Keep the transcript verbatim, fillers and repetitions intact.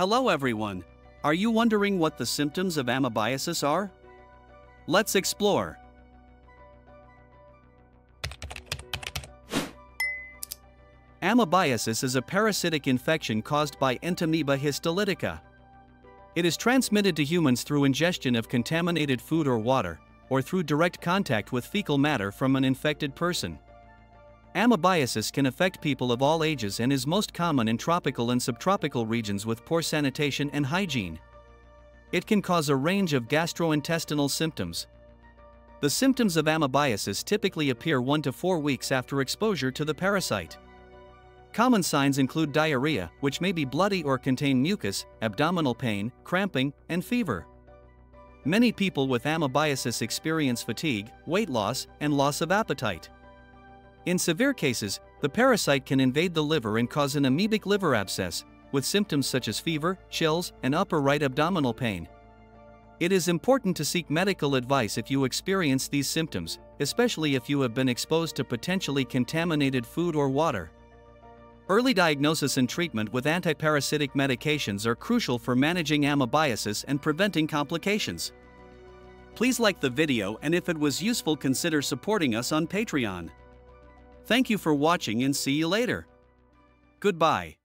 Hello everyone! Are you wondering what the symptoms of amebiasis are? Let's explore! Amebiasis is a parasitic infection caused by Entamoeba histolytica. It is transmitted to humans through ingestion of contaminated food or water, or through direct contact with fecal matter from an infected person. Amebiasis can affect people of all ages and is most common in tropical and subtropical regions with poor sanitation and hygiene. It can cause a range of gastrointestinal symptoms. The symptoms of amebiasis typically appear one to four weeks after exposure to the parasite. Common signs include diarrhea, which may be bloody or contain mucus, abdominal pain, cramping, and fever. Many people with amebiasis experience fatigue, weight loss, and loss of appetite. In severe cases, the parasite can invade the liver and cause an amoebic liver abscess, with symptoms such as fever, chills, and upper right abdominal pain. It is important to seek medical advice if you experience these symptoms, especially if you have been exposed to potentially contaminated food or water. Early diagnosis and treatment with antiparasitic medications are crucial for managing amebiasis and preventing complications. Please like the video, and if it was useful, consider supporting us on Patreon. Thank you for watching, and see you later. Goodbye.